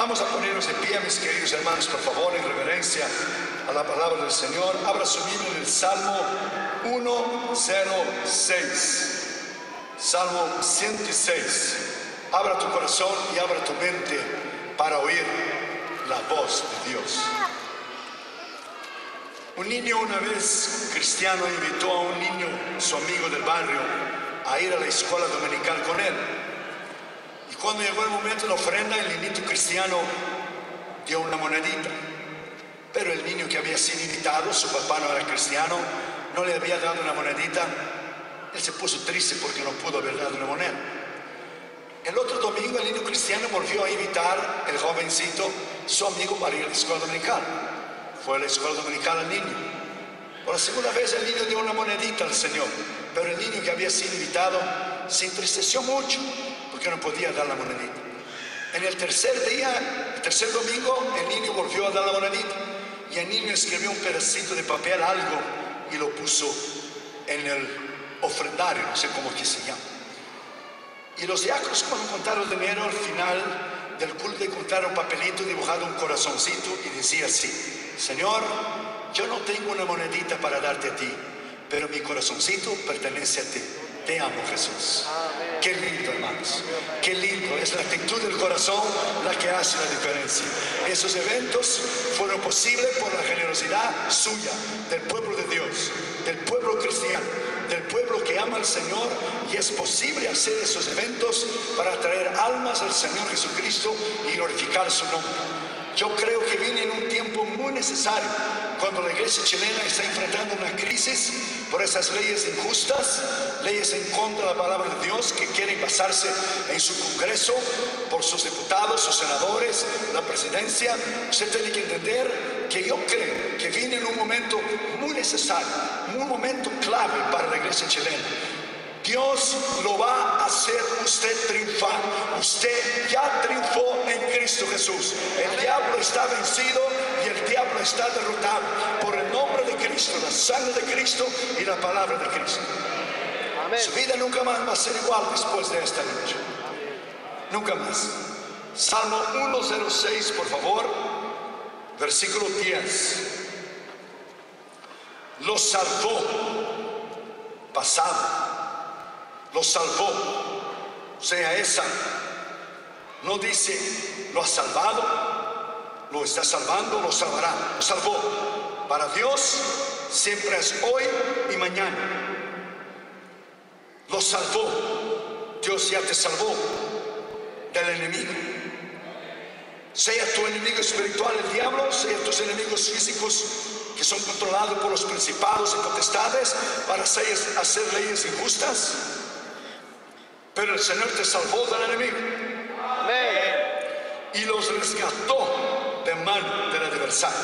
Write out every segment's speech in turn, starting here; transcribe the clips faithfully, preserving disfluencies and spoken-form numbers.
Vamos a ponernos de pie, mis queridos hermanos, por favor, en reverencia a la palabra del Señor. Abra su Biblia en el Salmo ciento seis. Salmo ciento seis. Abra tu corazón y abra tu mente para oír la voz de Dios. Un niño una vez cristiano invitó a un niño, su amigo del barrio, a ir a la escuela dominical con él. Y cuando llegó el momento de la ofrenda, el niñito cristiano dio una monedita. Pero el niño que había sido invitado, su papá no era cristiano, no le había dado una monedita. Él se puso triste porque no pudo haber dado una moneda. El otro domingo el niño cristiano volvió a invitar el jovencito, su amigo, para ir a la escuela dominical. Fue a la escuela dominical al niño. Por la segunda vez el niño dio una monedita al Señor. Pero el niño que había sido invitado se entristeció mucho porque no podía dar la monedita. En el tercer día, el tercer domingo, el niño volvió a dar la monedita. Y el niño escribió un pedacito de papel, algo, y lo puso en el ofrendario, no sé cómo que se llama. Y los diáconos, cuando contaron el dinero, al final del culto encontraron un papelito dibujado, un corazoncito, y decía así: Señor, yo no tengo una monedita para darte a ti, pero mi corazoncito pertenece a ti. Te amo, Jesús. Amén. Qué lindo, hermanos. Qué lindo. Es la actitud del corazón la que hace la diferencia. Esos eventos fueron posibles por la generosidad suya, del pueblo de Dios, del pueblo cristiano, del pueblo que ama al Señor, y es posible hacer esos eventos para traer almas al Señor Jesucristo y glorificar su nombre. Yo creo que viene en un tiempo muy necesario, cuando la iglesia chilena está enfrentando una crisis por esas leyes injustas, leyes en contra de la palabra de Dios, que quieren basarse en su congreso, por sus diputados, sus senadores, la presidencia. Usted tiene que entender que yo creo que viene en un momento muy necesario, un momento clave para la iglesia chilena. Dios lo va a hacer usted triunfar. Usted ya triunfó en Cristo Jesús. El diablo está vencido y el diablo está derrotado por el nombre de Cristo, la sangre de Cristo y la palabra de Cristo. Amén. Su vida nunca más va a ser igual después de esta noche. Nunca más. Salmo ciento seis, por favor, versículo diez. Los salvó, pasado. Los salvó, o sea, esa no dice lo ha salvado, lo está salvando, lo salvará, lo salvó. Para Dios siempre es hoy y mañana. Lo salvó. Dios ya te salvó del enemigo, sea tu enemigo espiritual el diablo, sea tus enemigos físicos que son controlados por los principados y potestades para hacer leyes injustas. Pero el Señor te salvó del enemigo. Amén. Y los rescató de mano del adversario.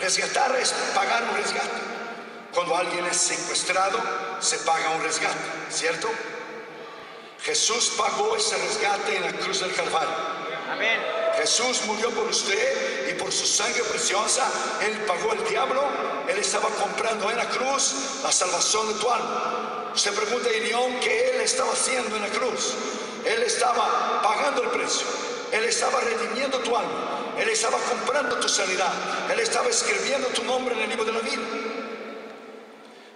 Resgatar es pagar un resgate. Cuando alguien es secuestrado, se paga un resgate, ¿cierto? Jesús pagó ese resgate en la cruz del Calvario. Amén. Jesús murió por usted y por su sangre preciosa. Él pagó al diablo. Él estaba comprando en la cruz la salvación de tu alma. Usted pregunta a Ilión qué él estaba haciendo en la cruz. Él estaba pagando el precio. Él estaba redimiendo tu alma. Él estaba comprando tu sanidad. Él estaba escribiendo tu nombre en el libro de la vida.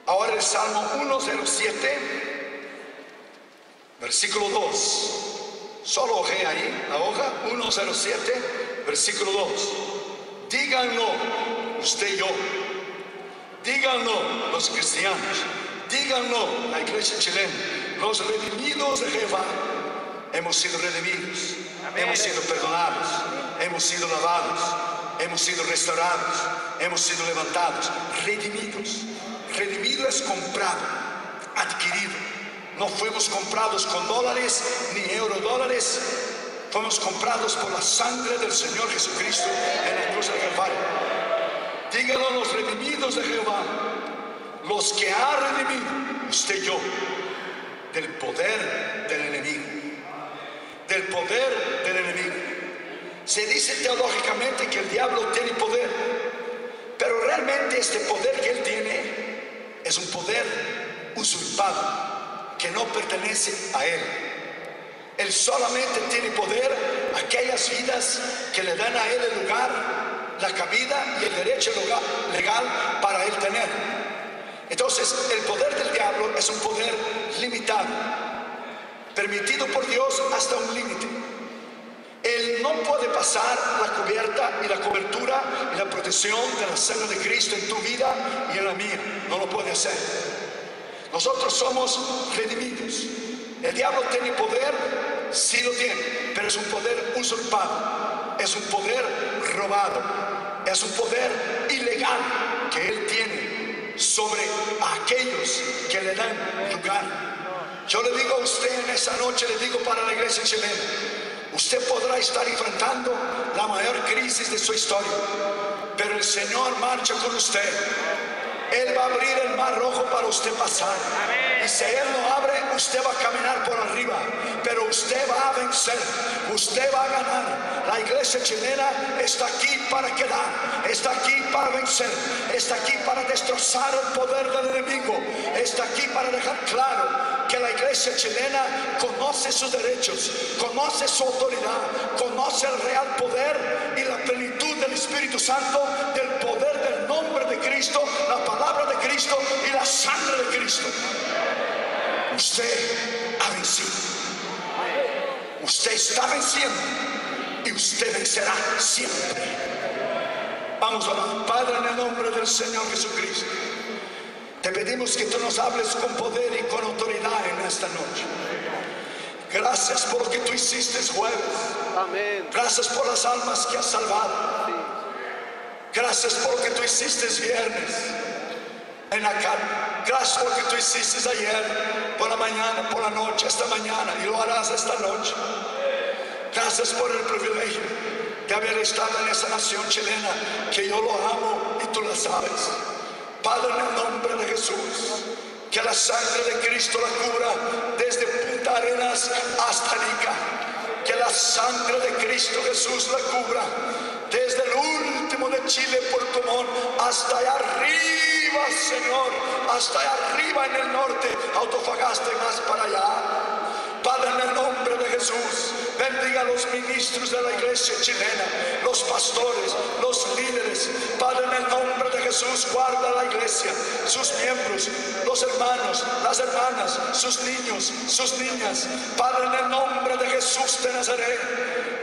Ahora el Salmo ciento siete, versículo dos. Solo ojea ahí la hoja. ciento siete, versículo dos. Díganlo, usted y yo. Díganlo, los cristianos. Díganlo, la iglesia chilena, los redimidos de Jehová. Hemos sido redimidos. Amén. Hemos sido perdonados, hemos sido lavados, hemos sido restaurados, hemos sido levantados, redimidos. Redimido es comprado, adquirido. No fuimos comprados con dólares ni eurodólares. Fuimos comprados por la sangre del Señor Jesucristo en la cruz del Calvario. Díganlo, los redimidos de Jehová, los que ha redimido, usted y yo, del poder del enemigo, del poder del enemigo. Se dice teológicamente que el diablo tiene poder, pero realmente este poder que él tiene es un poder usurpado, que no pertenece a él. Él solamente tiene poder a aquella aquellas vidas que le dan a él el lugar, la cabida y el derecho legal para él tener. Entonces, el poder del diablo es un poder limitado, permitido por Dios hasta un límite. Él no puede pasar la cubierta y la cobertura y la protección de la sangre de Cristo en tu vida y en la mía. No lo puede hacer. Nosotros somos redimidos. El diablo tiene poder, sí lo tiene, pero es un poder usurpado, es un poder robado, es un poder ilegal que él tiene sobre aquellos que le dan lugar. Yo le digo a usted en esa noche, le digo para la iglesia chilena, usted podrá estar enfrentando la mayor crisis de su historia, pero el Señor marcha con usted. Él va a abrir el mar rojo para usted pasar. Y si Él no abre, usted va a caminar por arriba. Pero usted va a vencer. Usted va a ganar. La iglesia chilena está aquí para quedar. Está aquí para vencer. Está aquí para destrozar el poder del enemigo. Está aquí para dejar claro que la iglesia chilena conoce sus derechos, conoce su autoridad, conoce el real poder y la plenitud del Espíritu Santo, del poder del nombre de Cristo, la palabra de Cristo y la sangre de Cristo. Usted ha vencido. Usted está venciendo y usted vencerá siempre. Vamos a orar. Padre, en el nombre del Señor Jesucristo, te pedimos que tú nos hables con poder y con autoridad en esta noche. Gracias por lo que tú hiciste jueves. Gracias por las almas que has salvado. Gracias por lo que tú hiciste viernes en la carne. Gracias por lo que tú hiciste ayer, por la mañana, por la noche, esta mañana, y lo harás esta noche. Gracias por el privilegio de haber estado en esa nación chilena, que yo lo amo y tú lo sabes. Padre, en el nombre de Jesús, que la sangre de Cristo la cubra desde Punta Arenas hasta Iquique. Que la sangre de Cristo Jesús la cubra desde el último de Chile, Puerto Montt, hasta allá arriba. Señor, hasta arriba en el norte, Antofagasta y más para allá. Padre, en el nombre de Jesús, bendiga a los ministros de la iglesia chilena, los pastores, los líderes. Padre, en el nombre de Jesús, guarda la iglesia, sus miembros, los hermanos, las hermanas, sus niños, sus niñas. Padre, en el nombre de Jesús de Nazaret,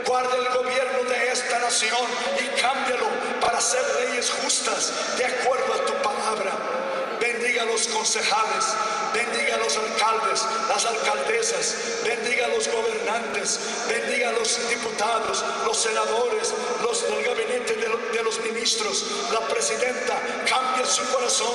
guarda el gobierno de esta nación y cámbialo para hacer leyes justas de acuerdo a tu palabra. Bendiga a los concejales, bendiga a los alcaldes, las alcaldesas, bendiga a los gobernantes, bendiga a los diputados, los senadores, los del gabinete de, lo, de los ministros, la presidenta. Cambia su corazón,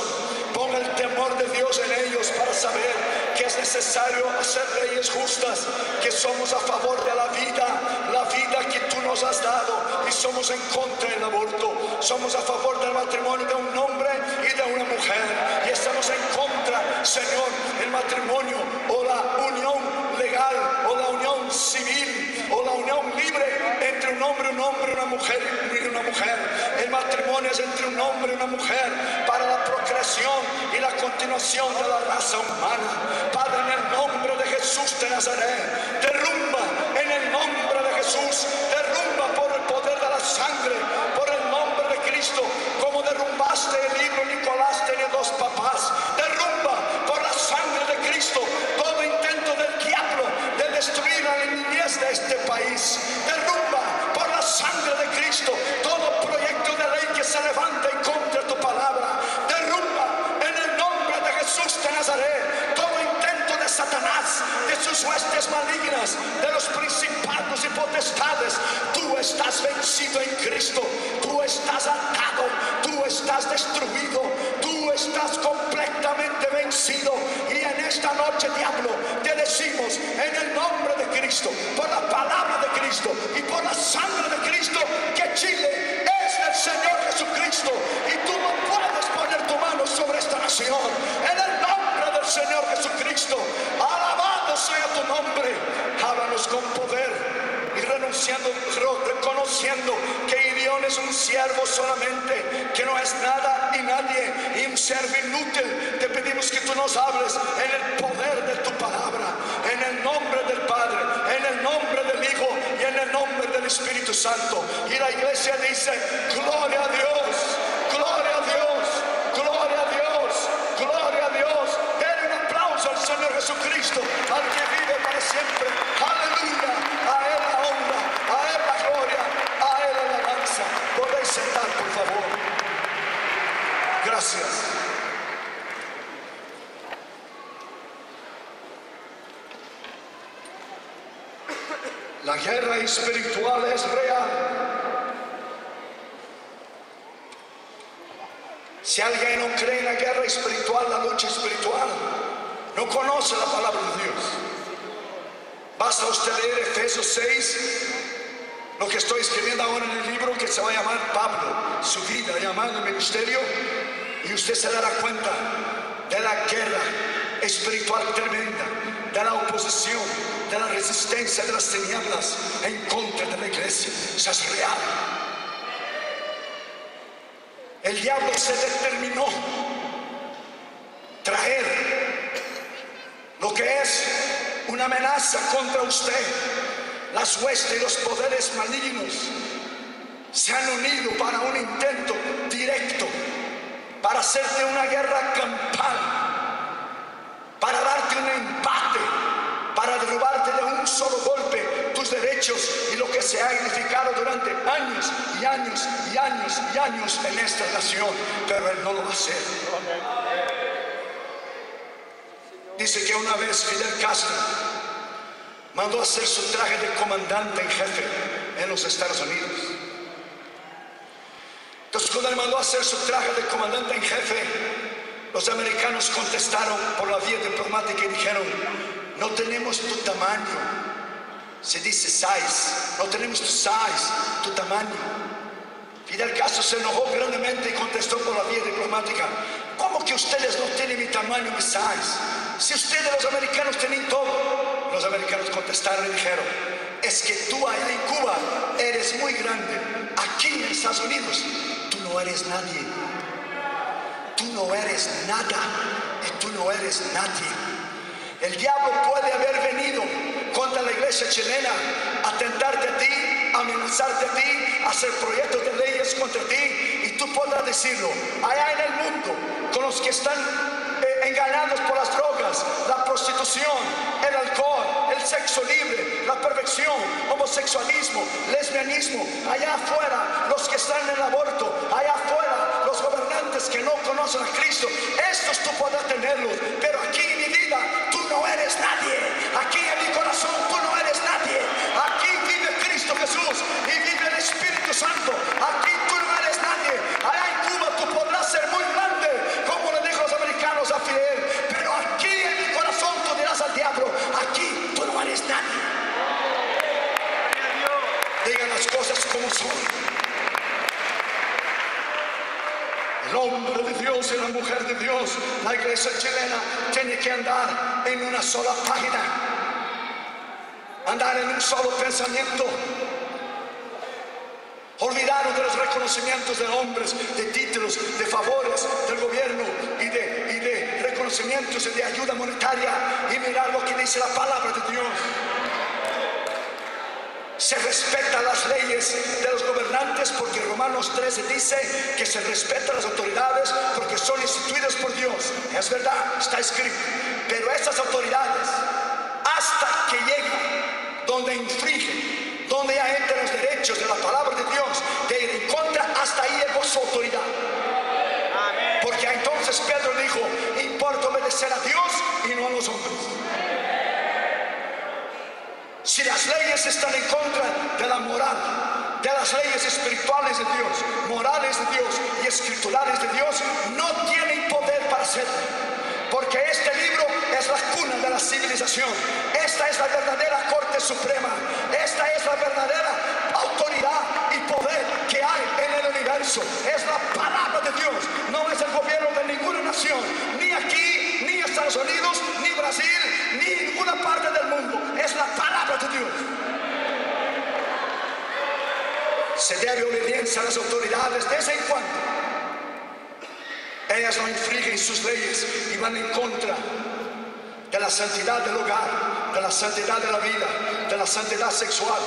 ponga el temor de Dios en ellos para saber que es necesario hacer leyes justas, que somos a favor de la vida, la vida que tú nos has dado, y somos en contra del aborto, somos a favor del matrimonio de un hombre y de una mujer, y estamos en contra, Señor, el matrimonio o la unión legal o la unión civil o la unión libre entre un hombre, un hombre, una mujer y una mujer. El matrimonio es entre un hombre y una mujer para la procreación y la continuación de la raza humana. Padre, en el nombre de Jesús de Nazaret, derrumba en el nombre de Jesús, derrumba por el poder de la sangre, por el nombre de Cristo, como derrumbaste el libro Nicolás tenía dos papás. Derrumba por la sangre de Cristo todo intento del diablo de destruir a la niñez de este país. Derrumba por la sangre de Cristo todo proyecto de ley que se levanta en contra de tu palabra. Derrumba en el nombre de Jesús de Nazaret todo intento de Satanás, de sus huestes malignas, de los principados y potestades. Tú estás vencido en Cristo, tú estás atado, tú estás destruido, tú estás completamente vencido. Y en esta noche, diablo, te decimos en el nombre de Cristo, por la palabra de Cristo y por la sangre de Cristo, que Chile es del Señor Jesucristo y tú no puedes poner tu mano sobre esta nación. En el nombre del Señor Jesucristo, alabado sea tu nombre. Háblanos con poder. Y renunciando, reconociendo que Irión es un siervo solamente, que no es nada y nadie, y un siervo inútil, te pedimos que tú nos hables en el poder de tu palabra, en el nombre del Padre, en el nombre del Hijo y en el nombre del Espíritu Santo. Y la iglesia dice, gloria a Dios, gloria a Dios, gloria a Dios, gloria a Dios. Denle un aplauso al Señor Jesucristo, al que vive para siempre. Aleluya, a Él la honra, a Él la gloria, a Él la alabanza. Podéis sentar, por favor. Gracias. La guerra espiritual es real. Si alguien no cree en la guerra espiritual, la lucha espiritual, no conoce la palabra de Dios. Basta usted leer Efesios seis, lo que estoy escribiendo ahora en el libro que se va a llamar Pablo, su vida, llamado el ministerio, y usted se dará cuenta de la guerra espiritual tremenda, de la oposición, de la resistencia de las tinieblas en contra de la iglesia. Eso es real. El diablo se determinó traer lo que es una amenaza contra usted. Las huestes y los poderes malignos se han unido para un intento directo para hacerte una guerra campal, para darte un empate, para derrubarte de un solo golpe tus derechos y lo que se ha edificado durante años y años y años y años en esta nación. Pero Él no lo va a hacer. Dice que una vez Fidel Castro mandó a hacer su traje de comandante en jefe en los Estados Unidos. Entonces, cuando él mandó a hacer su traje de comandante en jefe, los americanos contestaron por la vía diplomática y dijeron, no tenemos tu tamaño. Se dice size. No tenemos tu size, tu tamaño. Fidel Castro se enojó grandemente y contestó por la vía diplomática, ¿cómo que ustedes no tienen mi tamaño, mi size? Si ustedes los americanos tienen todo. Los americanos contestaron y dijeron, es que tú allá en Cuba eres muy grande. Aquí en Estados Unidos tú no eres nadie. Tú no eres nada. Y tú no eres nadie. El diablo puede haber venido contra la iglesia chilena, a tentarte a ti, a amenazarte a ti, a hacer proyectos de leyes contra ti, y tú podrás decirlo. Allá en el mundo, con los que están eh, engañados por las drogas, la prostitución, el alcohol, el sexo libre, la perversión, homosexualismo, lesbianismo, allá afuera los que están en el aborto, allá afuera los gobernantes que no conocen a Cristo, estos tú podrás tenerlos, pero aquí en mi vida no eres nadie. Aquí en mi corazón tú no eres nadie. Aquí vive Cristo Jesús y vive el Espíritu Santo. Aquí tú no eres nadie. Allá en Cuba tú podrás ser muy grande, como le dijo los americanos a Fidel, pero aquí en mi corazón tú dirás al diablo, aquí tú no eres nadie. Digan las cosas como son. El hombre de Dios y la mujer de Dios, la iglesia chilena, tiene que andar en una sola página, andar en un solo pensamiento, olvidarnos de los reconocimientos de hombres, de títulos, de favores del gobierno y de, y de reconocimientos y de ayuda monetaria, y mirar lo que dice la palabra de Dios. Se respetan las leyes de los gobernantes porque Romanos trece dice que se respetan las autoridades porque son instituidas por Dios. Es verdad, está escrito. Pero esas autoridades, hasta que llegan donde infringen, donde ya entran los derechos de la palabra de Dios, de ir en contra, hasta ahí llegó su autoridad. Porque entonces Pedro dijo, importa obedecer a Dios y no a los hombres. Si las leyes están en contra de la moral, de las leyes espirituales de Dios, morales de Dios y escriturales de Dios, no tienen poder para hacerlo. Porque este libro es la cuna de la civilización. Esta es la verdadera Corte Suprema. Esta es la verdadera autoridad y poder que hay en el universo. Es la palabra de Dios. No es el gobierno de ninguna nación, ni aquí, ni Estados Unidos, ni Brasil, ni ninguna parte del mundo. Es la palabra de Dios. Se debe obediencia a las autoridades desde en cuando ellas no infringen sus leyes y van en contra de la santidad del hogar, de la santidad de la vida, de la santidad sexual,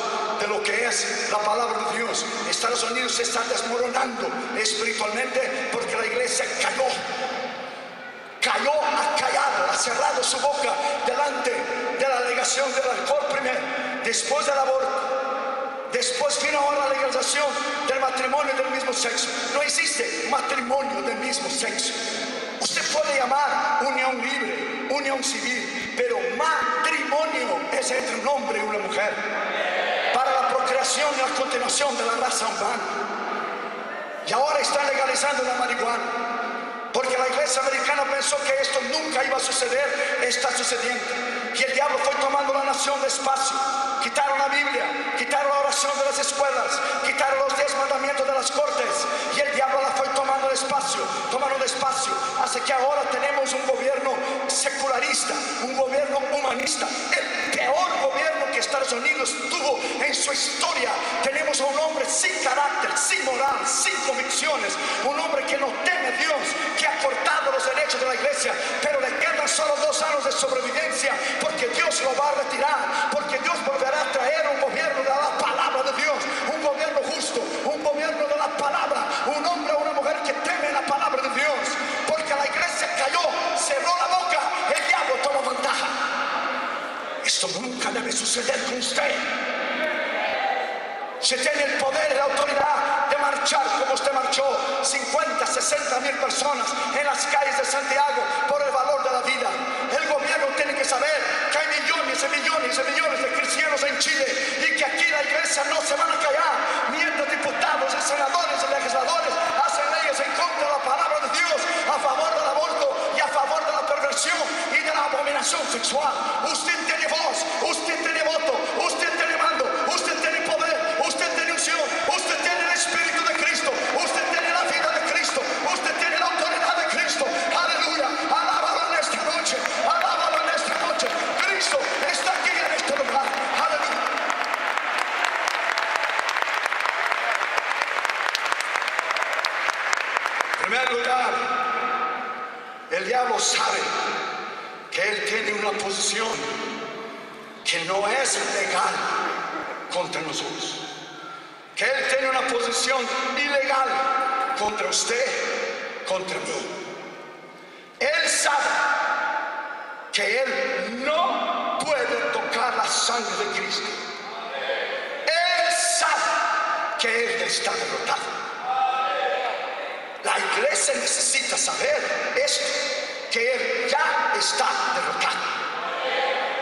de lo que es la palabra de Dios. Estados Unidos se está desmoronando espiritualmente porque la iglesia cayó. Cayó a callar, ha cerrado su boca delante de la legislación del alcohol primero, después del aborto. Después vino ahora la legalización del matrimonio del mismo sexo. No existe matrimonio del mismo sexo. Usted puede llamar unión libre, unión civil, pero matrimonio es entre un hombre y una mujer para la procreación y la continuación de la raza humana. Y ahora están legalizando la marihuana, porque la iglesia americana pensó que esto nunca iba a suceder. Está sucediendo. Y el diablo fue tomando la nación despacio. Quitaron la Biblia, quitaron la oración de las escuelas, quitaron los diez mandamientos de las cortes, y el diablo la fue tomando despacio, tomando despacio, hasta que ahora tenemos un gobierno secularista, un gobierno humanista, el peor gobierno que Estados Unidos tuvo en su historia. Tenemos a un hombre sin carácter, sin moral, sin convicciones, un hombre que no teme a Dios, que ha cortado los derechos de la iglesia, pero le quedan solo dos años de sobrevivencia, porque Dios lo va a retirar, porque Dios volverá a traer un gobierno de la palabra de Dios, un gobierno justo, un gobierno de la palabra, un hombre o una mujer que teme la palabra de Dios, porque la iglesia cayó, cerró la boca, el diablo tomó ventaja. Esto nunca debe suceder con usted. Se tiene el poder y la autoridad de marchar como usted marchó, cincuenta, sesenta mil personas en las calles de Santiago por el valor de la vida. El gobierno tiene que saber que hay millones y millones y millones de cristianos en Chile y que aquí la iglesia no se van a callar mientras diputados, senadores y legisladores hacen leyes en contra de la palabra de Dios, a favor del aborto y a favor de la perversión y de la abominación sexual. Usted tiene voz, usted tiene voto, usted tiene mando, usted tiene poder, usted tiene unción, usted tiene el Espíritu de Cristo, usted tiene la vida de Cristo, usted tiene la autoridad de Cristo. Aleluya, alábalo en esta noche, alábalo en esta noche. Cristo está aquí en este lugar. Aleluya. En primer lugar, el diablo sabe que él tiene una posición que no es legal contra nosotros, que él tiene una posición ilegal contra usted, contra mí. Él sabe que él no puede tocar la sangre de Cristo. Él sabe que él está derrotado. La iglesia necesita saber esto, que él ya está derrotado.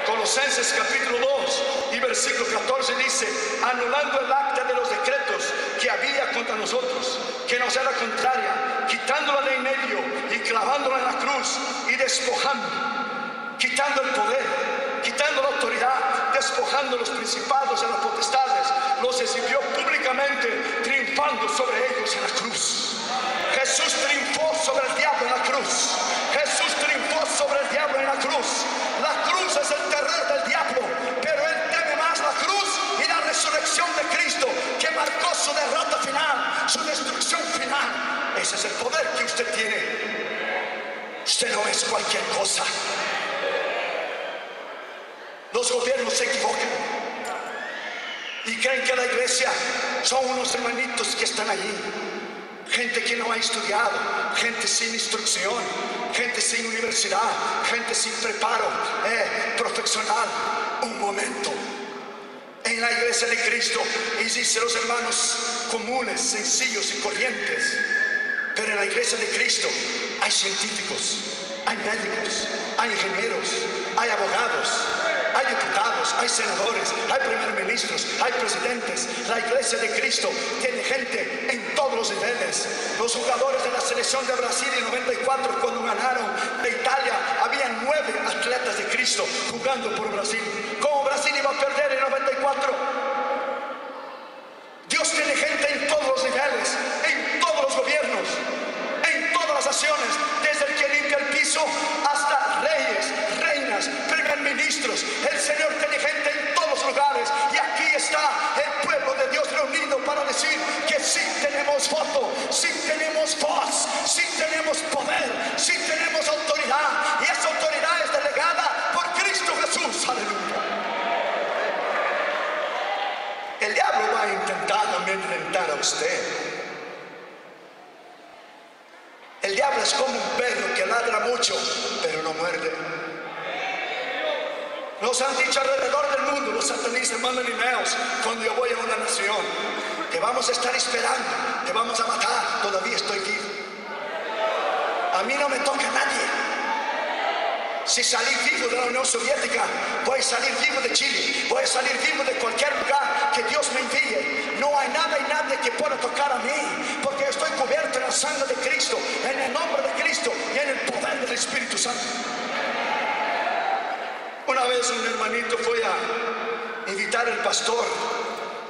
Colosenses capítulo dos y versículo catorce dice: anulando el acta de los decretos que había contra nosotros, que nos era contraria, quitándola de en medio y clavándola en la cruz, y despojando, quitando el poder, quitando la autoridad, despojando los principados y las potestades, los exhibió públicamente, triunfando sobre ellos en la cruz. Jesús triunfó sobre el diablo en la cruz. Jesús triunfó sobre el diablo en la cruz. La cruz es el terror del diablo, pero él teme más la cruz y la resurrección de Cristo, que marcó su derrota final, su destrucción final. Ese es el poder que usted tiene. Usted no es cualquier cosa. Los gobiernos se equivocan y creen que la iglesia son unos hermanitos que están allí. Gente que no ha estudiado, gente sin instrucción, gente sin universidad, gente sin preparo eh, profesional. Un momento. En la iglesia de Cristo existen los hermanos comunes, sencillos y corrientes. Pero en la iglesia de Cristo hay científicos, hay médicos, hay ingenieros, hay abogados, hay diputados, hay senadores, hay primer ministros, hay presidentes. La iglesia de Cristo tiene gente en todos los niveles. Los jugadores de la selección de Brasil en noventa y cuatro, cuando ganaron de Italia, había nueve atletas de Cristo jugando por Brasil. ¿Cómo Brasil iba a perder en noventa y cuatro? Dios tiene gente en todos los niveles, en todos los gobiernos, en todas las acciones, desde el que limpia el piso hasta reyes, reinas, ministros. El Señor tiene gente en todos los lugares, y aquí está el pueblo de Dios reunido para decir que sí tenemos voto, sí tenemos voz, sí tenemos poder, sí tenemos autoridad, y esa autoridad es delegada por Cristo Jesús. Aleluya. El imitar a usted. El diablo es como un perro que ladra mucho, pero no muerde. Nos han dicho alrededor del mundo, los satanistas, hermanos Limeos, cuando yo voy a una nación, te vamos a estar esperando, te vamos a matar, todavía estoy vivo. A mí no me toca a nadie. Si salí vivo de la Unión Soviética, voy a salir vivo de Chile, voy a salir vivo de cualquier lugar que Dios me envíe. No hay nada y nadie que pueda tocar a mí, porque estoy cubierto en la sangre de Cristo, en el nombre de Cristo y en el poder del Espíritu Santo. Una vez un hermanito fue a invitar al pastor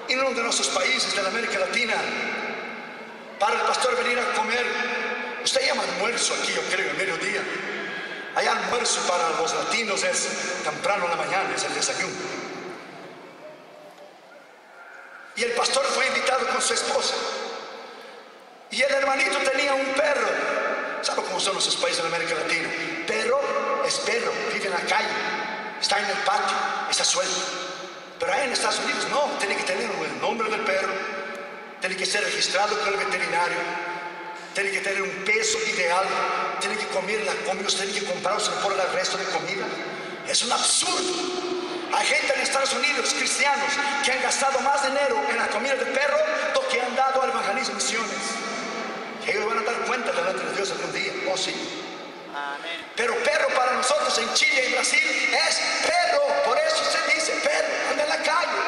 en uno de nuestros países de la América Latina para el pastor venir a comer. Usted llama almuerzo aquí, yo creo, el mediodía. Hay almuerzo para los latinos, es temprano en la mañana, es el desayuno. Y el pastor fue invitado con su esposa. Y el hermanito tenía un perro. ¿Sabe cómo son los países de América Latina? Perro es perro, vive en la calle, está en el patio, está suelto. Pero ahí en Estados Unidos no, tiene que tener el nombre del perro, tiene que ser registrado con el veterinario, tiene que tener un peso ideal, tiene que comer la comida, tiene que comprarse por el resto de comida. Es un absurdo. Hay gente en Estados Unidos, cristianos, que han gastado más dinero en la comida del perro do que han dado al evangelismo, misiones. Que ellos van a dar cuenta delante de Dios algún día. Oh, sí. Amén. Pero perro para nosotros en Chile y Brasil es perro. Por eso se dice perro, anda en la calle.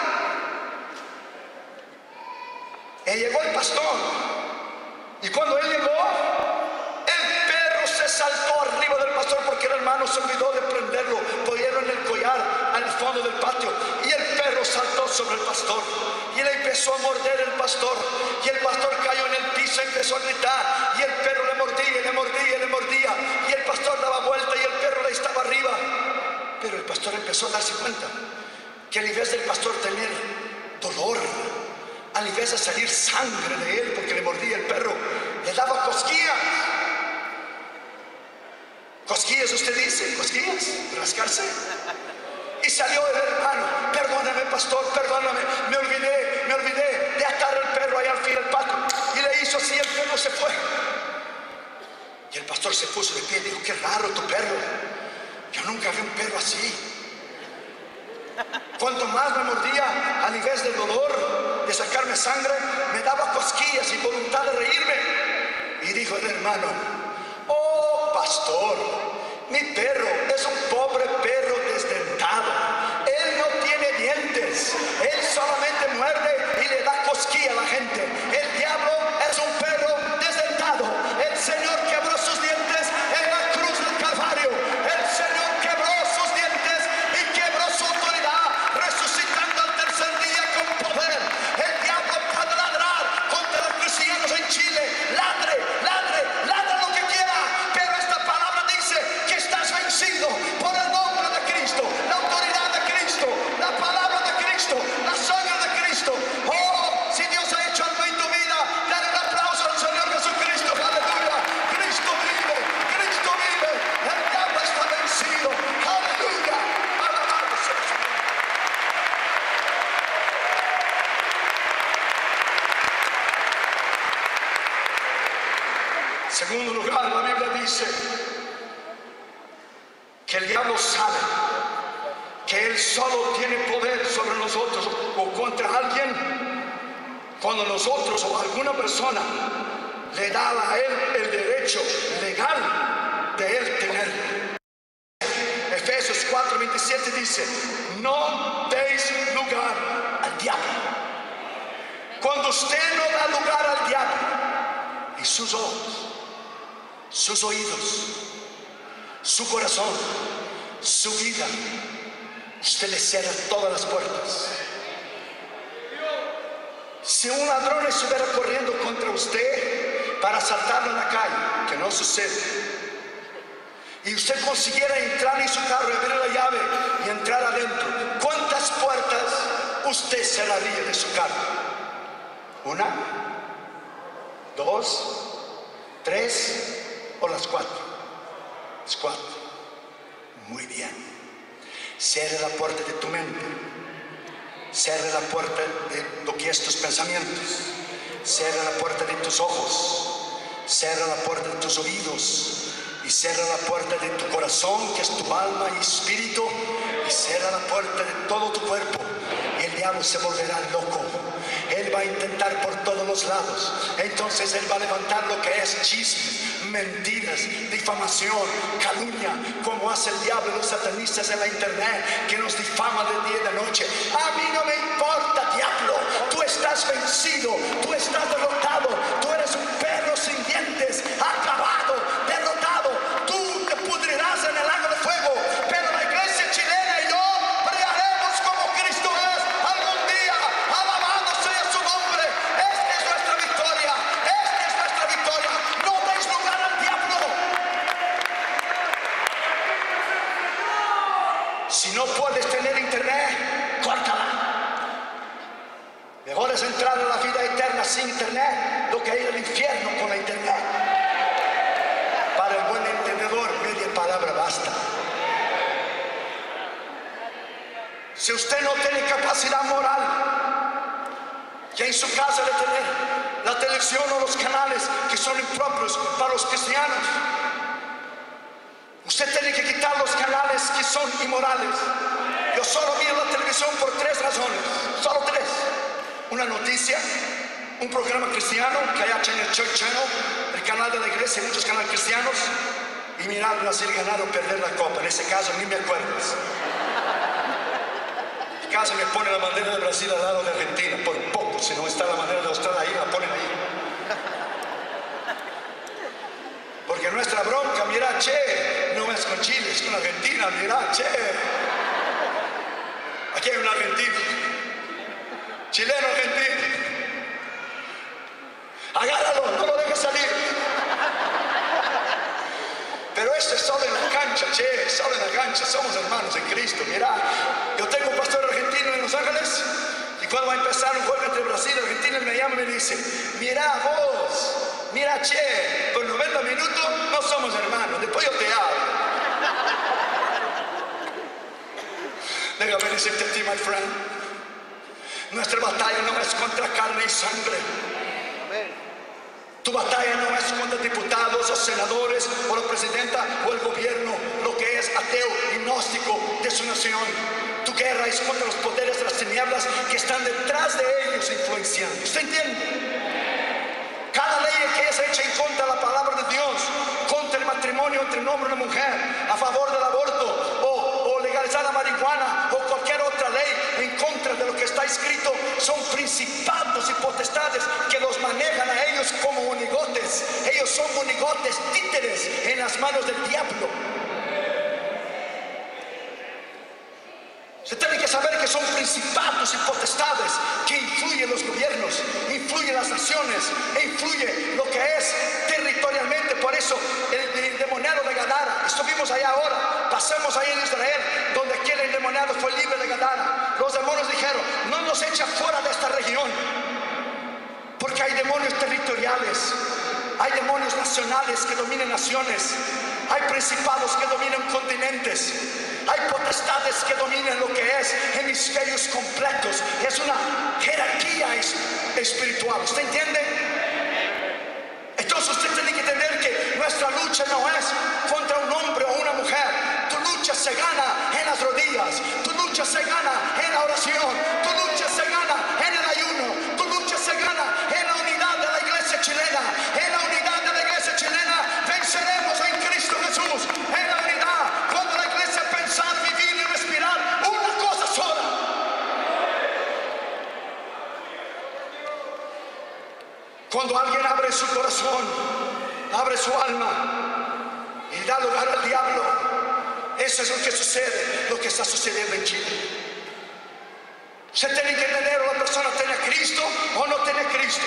Y llegó el pastor. Y cuando él llegó, el perro se saltó arriba del pastor porque el hermano se olvidó de prenderlo. Pusieron el collar al fondo del patio y el perro saltó sobre el pastor. Y él empezó a morder al pastor y el pastor cayó en el piso, empezó a gritar y el perro le mordía, le mordía, le mordía. Y el pastor daba vuelta y el perro le estaba arriba. Pero el pastor empezó a darse cuenta que al invés del pastor tener dolor, al invés de salir sangre de él porque le mordía el perro, le daba cosquillas. Cosquillas, usted dice, cosquillas, rascarse. Y salió el hermano, perdóname pastor, perdóname, me olvidé, me olvidé de atar el perro allá al fin del patio. Y le hizo así, el perro se fue. Y el pastor se puso de pie y dijo, qué raro tu perro, yo nunca vi un perro así. Cuanto más me mordía, al invés del dolor, de sacarme sangre, me daba cosquillas y voluntad de reírme. Y dijo el hermano, oh pastor, mi perro es un pobre perro desdentado, él no tiene dientes, él solamente muerde y le da cosquilla a la gente. El diablo es un perro desdentado. El Señor quebró sus dientes en la cruz del Calvario. El Señor quebró sus dientes y quebró su autoridad, resucitando al tercer día con poder. Segundo lugar, la Biblia dice que el diablo sabe que él solo tiene poder sobre nosotros o contra alguien cuando nosotros o alguna persona le da a él el derecho legal de él tener. Efesios cuatro veintisiete dice, no deis lugar al diablo. Cuando usted no da lugar al diablo y sus ojos, sus oídos, su corazón, su vida, usted le cierra todas las puertas. Si un ladrón estuviera corriendo contra usted para asaltarlo en la calle, que no sucede, y usted consiguiera entrar en su carro y abrir la llave y entrar adentro, ¿cuántas puertas usted cerraría de su carro? ¿Una? ¿Dos? ¿Tres? ¿O las cuatro? Las cuatro. Muy bien. Cierra la puerta de tu mente. Cierra la puerta de lo que es tus pensamientos. Cierra la puerta de tus ojos, cierra la puerta de tus oídos y cierra la puerta de tu corazón, que es tu alma y espíritu, y cierra la puerta de todo tu cuerpo. Y el diablo se volverá loco. Él va a intentar por todos los lados. Entonces él va a levantar lo que es chismes, mentiras, difamación, calumnia, como hace el diablo y los satanistas en la internet, que nos difama de día y de noche. A mí no me importa, diablo. Tú estás vencido, tú estás derrotado, tú eres un perro sin dientes, acabado, derrotado. Tú te pudrirás en el lago de fuego. Pero la iglesia chilena y yo brillaremos como Cristo es algún día. Alabado sea su nombre. Esta es nuestra victoria. Esta es nuestra victoria. No deis lugar al diablo. Si no puedes tener internet, córtala. Mejor es entrar a la vida eterna sin internet lo que ir al infierno con la internet. Para el buen entendedor, media palabra basta. Si usted no tiene capacidad moral, que en su casa de tener la televisión o los canales que son impropios para los cristianos, usted tiene que quitar los canales que son inmorales. Yo solo miro la televisión por tres razones, solo tres. Una noticia, un programa cristiano que hay en el Church Channel, el canal de la iglesia, muchos canales cristianos, y mirar la serie ganar o perder la copa. En ese caso ni me acuerdas. En caso me pone la bandera de Brasil al lado de Argentina, por poco, si no está la bandera de Australia ahí, la ponen ahí. Porque nuestra bronca, mira, che, no es con Chile, es con Argentina, mira, che. Aquí hay un argentino. Chileno, argentino, agárralo, no lo dejes salir. Pero este es solo en la cancha, che, solo en la cancha, somos hermanos en Cristo. Mirá, yo tengo un pastor argentino en Los Ángeles, y cuando va a empezar un juego entre Brasil y Argentina, él me llama y me dice, mirá vos, mirá che, por noventa minutos no somos hermanos, después yo te hablo. Déjame decirte a ti, my friend. Nuestra batalla no es contra carne y sangre. Tu batalla no es contra diputados o senadores o la presidenta o el gobierno, lo que es ateo y gnóstico de su nación. Tu guerra es contra los poderes de las tinieblas que están detrás de ellos influenciando. ¿Usted entiende? Cada ley que es hecha en contra de la palabra de Dios, contra el matrimonio entre un hombre y una mujer, a favor del aborto o, o legalizar la marihuana o cualquier otra ley en contra de lo que está escrito, son principados y potestades que los manejan a ellos como monigotes. Ellos son monigotes, títeres en las manos del diablo. Se tiene que saber que son principados y potestades que influyen los gobiernos, influyen las naciones e influye lo que es territorialmente. Por eso el, el demoniado de Gadar, estuvimos allá ahora, pasamos ahí en Israel, donde aquel endemoniado fue libre de Gadar. Los demonios dijeron, no nos echa fuera de esta región, porque hay demonios territoriales, hay demonios nacionales que dominan naciones, hay principados que dominan continentes, hay potestades que dominan lo que es hemisferios completos. Es una jerarquía espiritual. ¿Usted entiende? Entonces usted tiene que entender que nuestra lucha no es contra un hombre o una mujer. Tu lucha se gana en las rodillas, tu lucha se gana en la oración, tu lucha se gana en el ayuno, tu lucha se gana en la unidad de la iglesia chilena. En la unidad de la iglesia chilena venceremos en Cristo Jesús. En la unidad, cuando la iglesia pensar, vivir y respirar una cosa sola. Cuando alguien abre su corazón, abre su alma y da lugar al diablo, eso es lo que sucede, lo que está sucediendo en Chile. Se tiene que entender, una persona tiene a Cristo o no tiene a Cristo,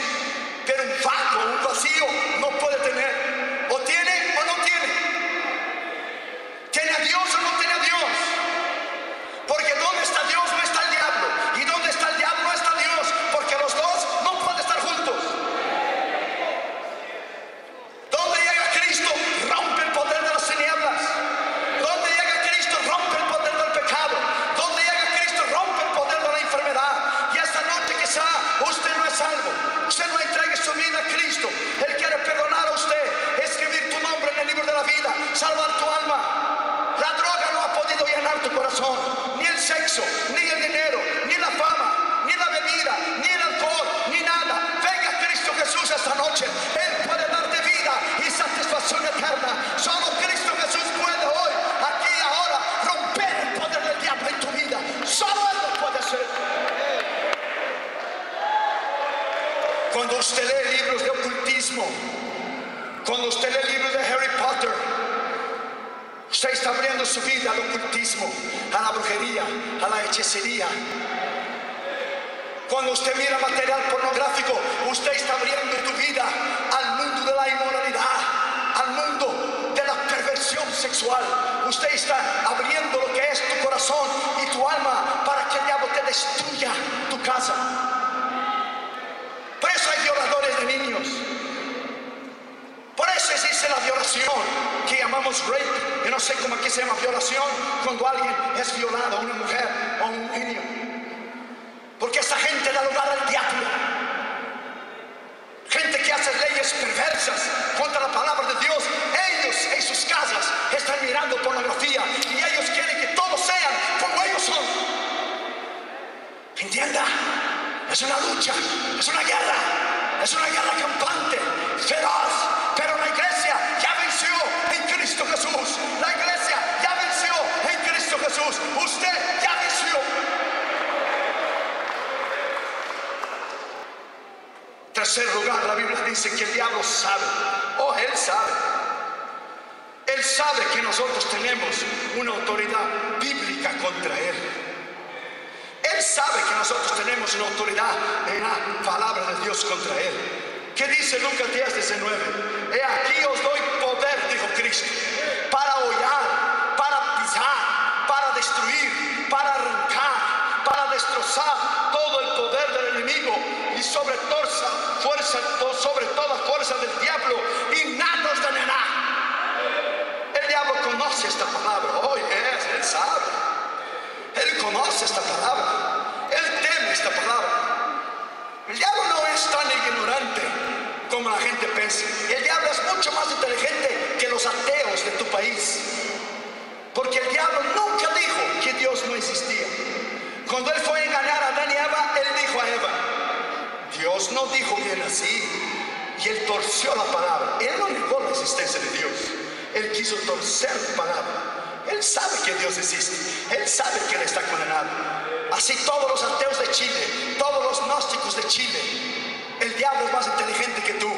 pero un vago, un vacío no puede tener, o tiene o no tiene, tiene a Dios o no tiene a Dios, porque donde está Dios no está el diablo, y donde está el diablo no está Dios, porque los dos no pueden estar juntos. Donde llega Cristo rompe el poder de las tinieblas, donde llega Cristo rompe el poder del pecado, donde llega Cristo rompe el poder de la enfermedad. Y esta noche quizá usted no es salvo. Cuando usted lee libros de ocultismo, cuando usted lee libros de Harry Potter, usted está abriendo su vida al ocultismo, a la brujería, a la hechicería. Cuando usted mira material pornográfico, usted está abriendo tu vida al mundo de la inmoralidad, al mundo de la perversión sexual. Usted está abriendo lo que es tu corazón y tu alma para que el diablo te destruya tu casa. Por eso hay violadores de niños. Por eso existe la violación que llamamos rape. Yo no sé cómo aquí se llama violación cuando alguien es violado, una mujer o un niño. Porque esa gente da lugar al diablo. Gente que hace leyes perversas contra la palabra de Dios. Ellos en sus casas están mirando pornografía y ellos quieren que todos sean como ellos son. ¿Entienda? Es una lucha, es una guerra, es una guerra campante, feroz. Pero la iglesia ya venció en Cristo Jesús. La iglesia ya venció en Cristo Jesús. Usted ya venció. Tercer lugar, la Biblia dice que el diablo sabe, oh, él sabe, él sabe que nosotros tenemos una autoridad bíblica contra él. Él sabe que nosotros tenemos una autoridad en la palabra de Dios contra él. ¿Qué dice Lucas diez, diecinueve? He aquí os doy poder, dijo Cristo, para hollar, para pisar, para destruir, para arrancar, para destrozar todo el poder del enemigo y sobre todo fuerza, sobre toda fuerza del diablo, y nada os dañará. El diablo conoce esta palabra. Oye, él sabe, él conoce esta palabra, él teme esta palabra. El diablo no es tan ignorante como la gente piensa. El diablo es mucho más inteligente que los ateos de tu país, porque el diablo nunca dijo que Dios no existía. Cuando él fue a engañar a Adán y Eva, él dijo a Eva, Dios no dijo bien así, y él torció la palabra. Él no negó la existencia de Dios, él quiso torcer la palabra. Él sabe que Dios existe, él sabe que él está condenado. Así todos los ateos de Chile, todos los gnósticos de Chile, el diablo es más inteligente que tú,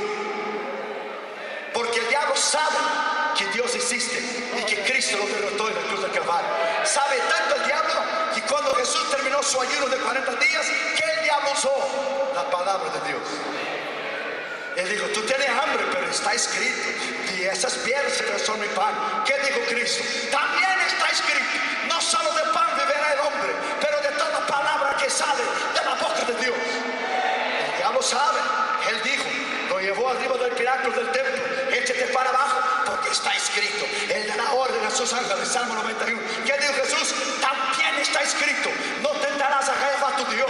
porque el diablo sabe que Dios existe y que Cristo lo derrotó en la cruz del Calvario. Sabe tanto el diablo que cuando Jesús terminó su ayuno de cuarenta días, que el diablo usó la palabra de Dios. Él dijo, tú tienes hambre, pero está escrito, y esas piedras se transforman en pan. ¿Qué dijo Cristo? También está escrito, no solo de pan vivirá el hombre, pero de toda palabra que sale de la boca de Dios. El diablo sabe. Él dijo, lo llevó arriba del pináculo del templo, échate para abajo, porque está escrito. Él dará orden a sus ángeles, Salmo noventa y uno. ¿Qué dijo Jesús? También está escrito, no tentarás a Jehová tu Dios.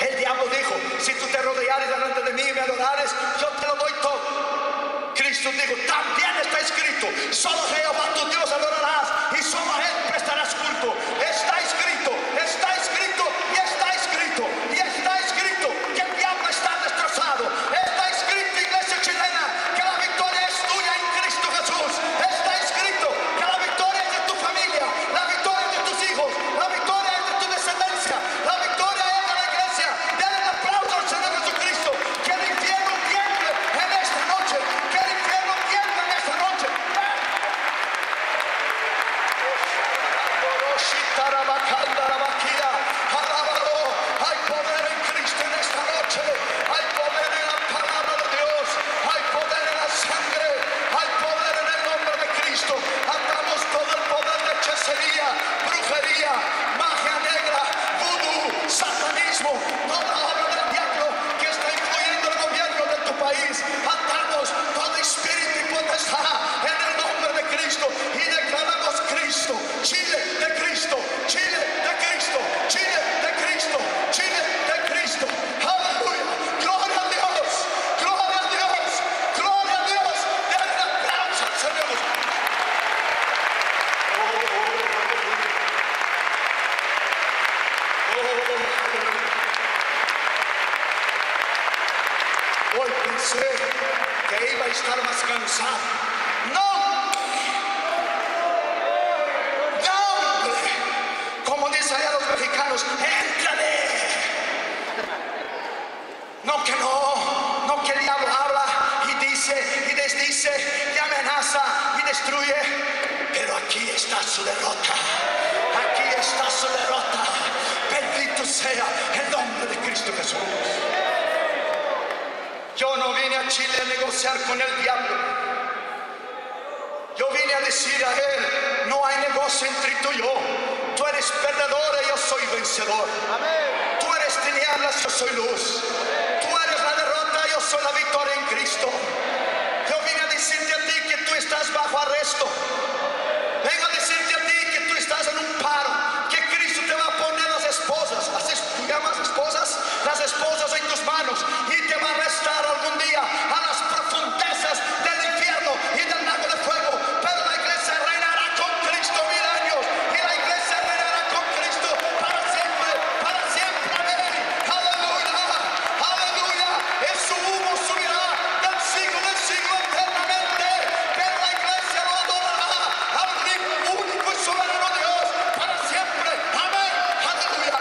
El diablo dijo, si tú te rodeares delante de mí y me adorares, yo te lo doy todo. Cristo dijo, también está escrito, solo Jehová tu Dios adorarás y solo a él prestarás culto. Está escrito, está escrito y está escrito y está escrito que el diablo está destrozado. Está escrito, iglesia chilena, que la victoria es tuya en Cristo Jesús. Está escrito que la victoria es de tu familia, la victoria es de tus hijos, la victoria es de tu descendencia, la victoria. ¡Éntrale! No, que no. dice y amenaza y destruye, pero aquí está su derrota, aquí está su derrota. Bendito sea el nombre de Cristo Jesús. Yo no vine a Chile a negociar con el diablo. Yo vine a decir a él: no hay negocio entre tú y yo. Tú eres perdedor y yo soy vencedor. Amén. Tú eres tinieblas, yo soy luz. Amén. Tú eres la derrota, yo soy la victoria en Cristo. Amén. Yo vine a decirte a ti que tú estás bajo arresto. Vengo a decirte a ti que tú estás en un paro, que Cristo te va a poner las esposas, las es ¿tú llamas esposas? Las esposas en tus manos, y te va a arrestar algún día a las profundezas del infierno y del lago de fuego. Pero la iglesia reinará con Cristo mil años, y la iglesia reinará con Cristo para siempre, para siempre. Amén. Aleluya, aleluya. En su humo subirá del siglo del siglo eternamente. Pero la iglesia lo adorará al único y soberano Dios para siempre. Amén. Aleluya.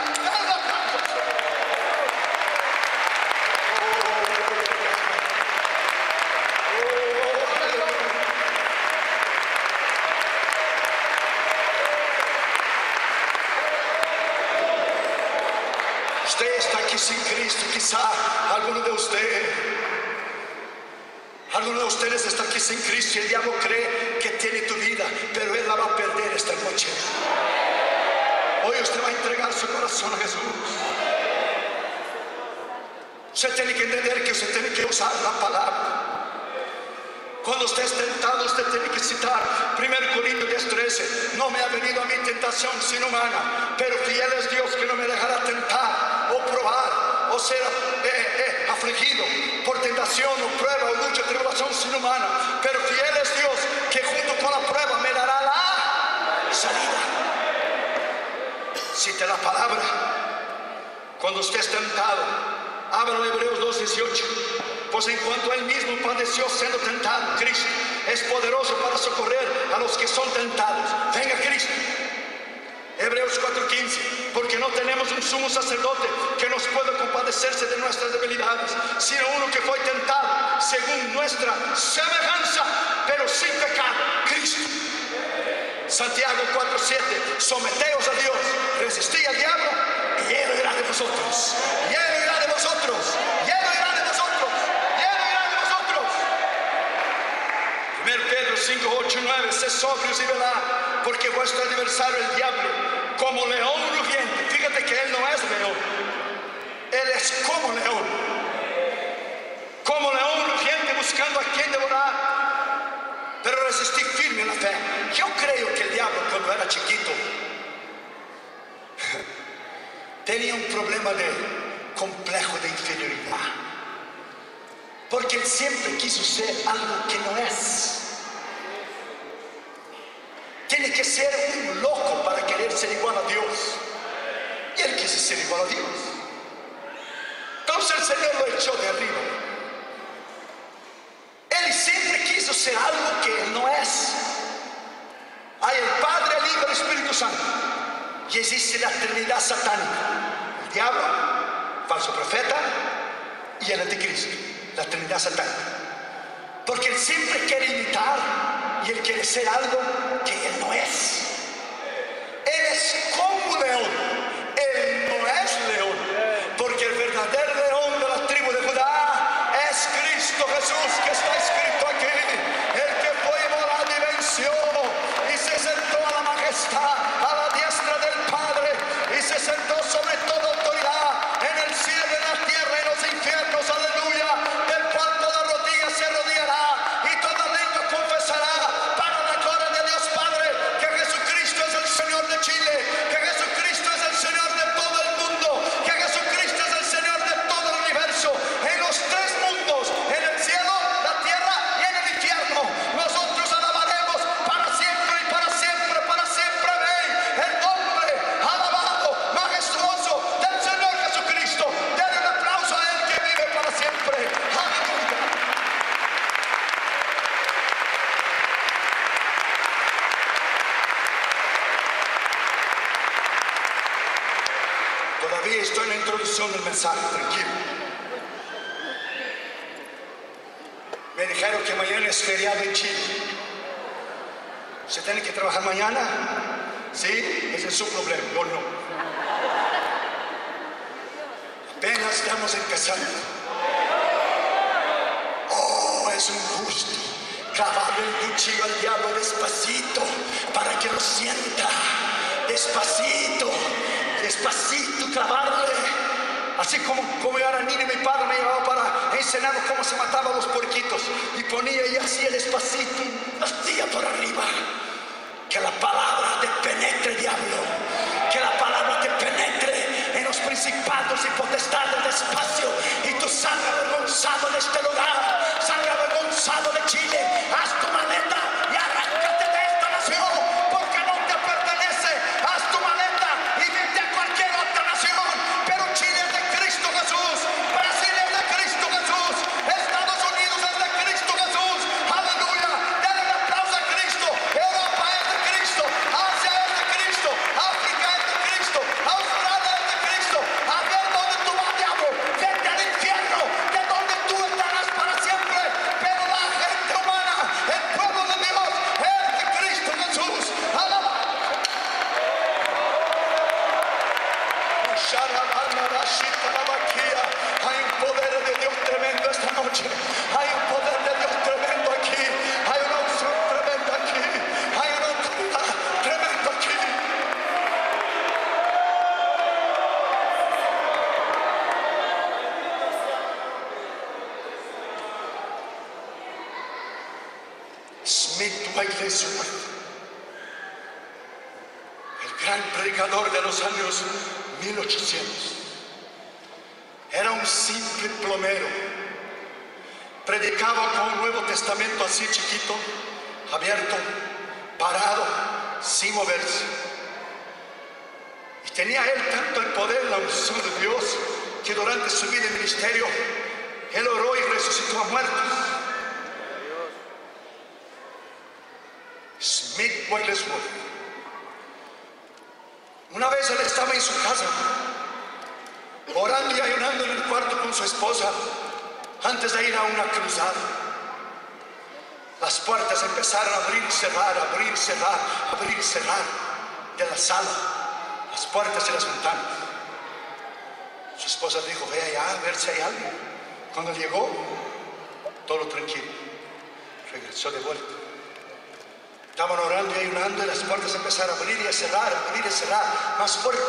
Usted está aquí sin Cristo, quizá alguno de ustedes, alguno de ustedes está aquí sin Cristo y el diablo cree que tiene tu vida, pero él la va a perder esta noche. Hoy usted va a entregar su corazón a Jesús. Usted tiene que entender que usted tiene que usar la palabra. Cuando usted es tentado, usted tiene que citar primera Corintios diez trece. No me ha venido a mí tentación sino humana, pero fiel es Dios que no me dejará tentar o probar o ser eh, eh, afligido por tentación o prueba o lucha, tribulación sin humana, pero fiel es Dios que junto con la prueba me dará la salida. Cite la palabra cuando usted es tentado. Ábralo, Hebreos dos dieciocho. Pues en cuanto él mismo padeció siendo tentado, Cristo es poderoso para socorrer a los que son tentados. Venga Cristo. Hebreos cuatro quince, porque no tenemos un sumo sacerdote que nos pueda compadecerse de nuestras debilidades, sino uno que fue tentado según nuestra semejanza, pero sin pecado, Cristo. Santiago cuatro siete, someteos a Dios, resistí al diablo y él irá de vosotros, y él irá de vosotros, y él irá de vosotros, y él irá de vosotros. Primera Pedro cinco ocho nueve, sé sobrios y velad, porque vuestro adversario el diablo, como león rugiente, fíjate que él no es león, él es como león, como león rugiente buscando a quien devorar, pero resistí firme en la fe. Yo creo que el diablo cuando era chiquito tenía un problema de complejo de inferioridad, porque él siempre quiso ser algo que no es. Tiene que ser un loco para querer ser igual a Dios. Y él quiso ser igual a Dios. Entonces el Señor lo echó de arriba. Él siempre quiso ser algo que él no es. Hay el Padre, el Hijo, el Espíritu Santo. Y existe la Trinidad satánica. El diablo, falso profeta y el anticristo. La Trinidad satánica. Porque él siempre quiere imitar. Y él quiere ser algo que él no es. Él es como un león. Él no es león. Porque el verdadero león de la tribu de Judá es Cristo Jesús, que está escrito aquí. El que fue inmolado y venció. Y se sentó a la majestad, a la diestra del Padre. Y se sentó sobre toda autoridad en el cielo, en la tierra y en los infiernos. Aleluya. Del cual toda rodilla se rodeará y toda lengua confesará. Chile, que Jesucristo es el Señor de todo el mundo, que Jesucristo es el Señor de todo el universo, en los tres mundos, en el cielo, la tierra y en el infierno. Nosotros alabaremos para siempre y para siempre, para siempre. Ven, el nombre alabado, majestuoso del Señor Jesucristo. Denle un aplauso a él que vive para siempre. Aleluya. Estoy en la introducción del mensaje, tranquilo. Mire, dejaron que mañana es feriado en Chile. ¿Se tiene que trabajar mañana? Sí, ese es su problema, yo no. Apenas estamos empezando. Oh, es un gusto clavar el cuchillo al diablo despacito para que lo sienta. Despacito, despacito clavarle. Así como, como yo era niño, mi padre me llevaba para enseñarnos cómo se mataban los puerquitos. Y ponía y hacía despacito, hacía por arriba. Que la palabra te penetre, diablo. Que la palabra te penetre en los principados y potestades del espacio. Y tú salga avergonzado de este lugar. Salga avergonzado de Chile. Haz tu maleta y arráncate de esta nación. Smith Wigglesworth, el gran predicador de los años mil ochocientos, era un simple plomero, predicaba con un Nuevo Testamento así chiquito, abierto, parado, sin moverse. Y tenía él tanto el poder, la unción de Dios, que durante su vida en ministerio, él oró y resucitó a muertos. Smith Wigglesworth. Una vez él estaba en su casa, orando y ayunando en el cuarto con su esposa, antes de ir a una cruzada. Las puertas empezaron a abrir, cerrar, abrir, cerrar, abrir, cerrar de la sala, las puertas y las ventanas. Su esposa dijo, ve allá a ver si hay alguien. Cuando llegó, todo tranquilo, regresó de vuelta. Estaban orando y ayunando y las puertas empezaron a abrir y a cerrar, a abrir y a cerrar, más fuerte.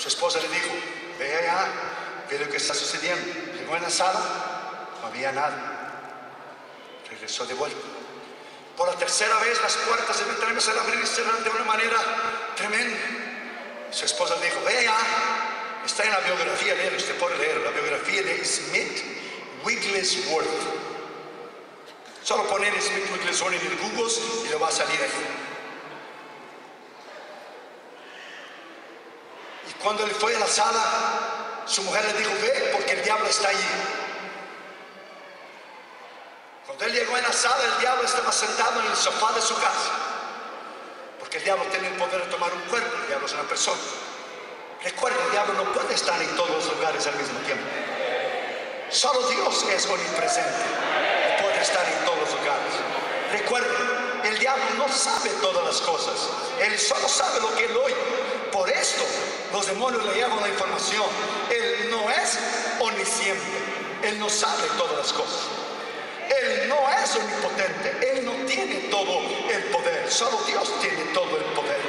Su esposa le dijo, ve allá, ve lo que está sucediendo. Llegó en la sala, no había nada. Regresó de vuelta. Por la tercera vez las puertas empezaron a abrir y cerrar de una manera tremenda. Su esposa le dijo, ve allá. Está en la biografía de él, usted puede leer la biografía de Smith Wigglesworth. Solo poner Smith Wigglesworth en el Google y le va a salir ahí. Y cuando él fue a la sala, su mujer le dijo, ve, porque el diablo está ahí. Cuando él llegó a la sala, el diablo estaba sentado en el sofá de su casa. Porque el diablo tiene el poder de tomar un cuerpo, el diablo es una persona. Recuerda, el diablo no puede estar en todos los lugares al mismo tiempo. Solo Dios es omnipresente. Estar en todos los lugares. Recuerden, el diablo no sabe todas las cosas, él solo sabe lo que él oye. Por esto los demonios le llevan la información. Él no es omnisciente, él no sabe todas las cosas, él no es omnipotente, él no tiene todo el poder, solo Dios tiene todo el poder.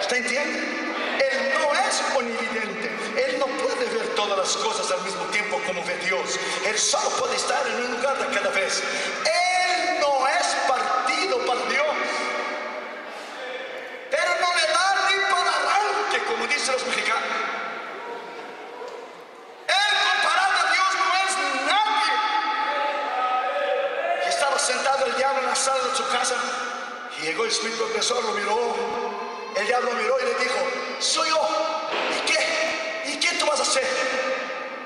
¿Usted entiende? Él no es omnividente, él no puede ver todas las cosas al mismo tiempo como ve Dios. Él solo puede estar en un lugar de cada vez. Él no es partido para Dios, pero no le da ni para arranque, como dicen los mexicanos. Él comparado a Dios no es nadie. Y estaba sentado el diablo en la sala de su casa y llegó el Espíritu del Tesoro, lo miró. El diablo miró y le dijo, soy yo, ¿y qué? ¿Y qué tú vas a hacer?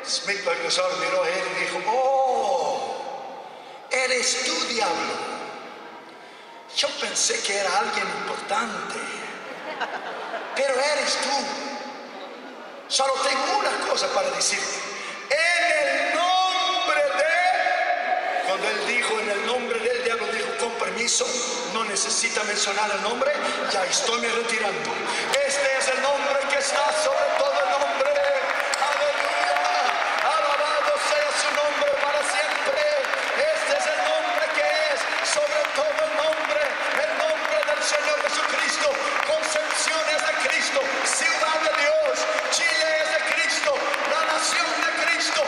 Smith Wigglesworth miró a él y dijo, oh, eres tú, diablo. Yo pensé que era alguien importante, pero eres tú. Solo tengo una cosa para decirte. En el nombre de... dijo en el nombre de él, diablo dijo con permiso, no necesita mencionar el nombre, ya estoy me retirando. Este es el nombre que está sobre todo el nombre. Aleluya, alabado sea su nombre para siempre. Este es el nombre que es sobre todo el nombre, el nombre del Señor Jesucristo. Concepción es de Cristo, ciudad de Dios, Chile es de Cristo, la nación de Cristo.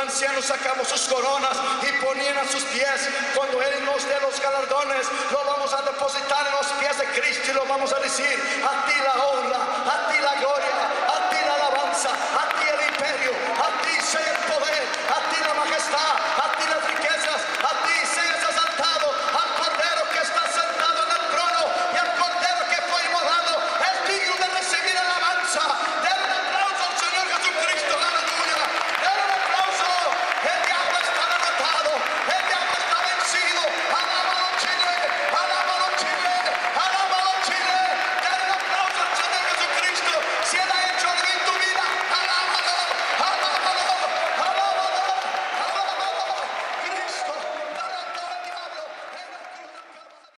Ancianos sacamos sus coronas y ponían a sus pies cuando Él nos dé los galardones, los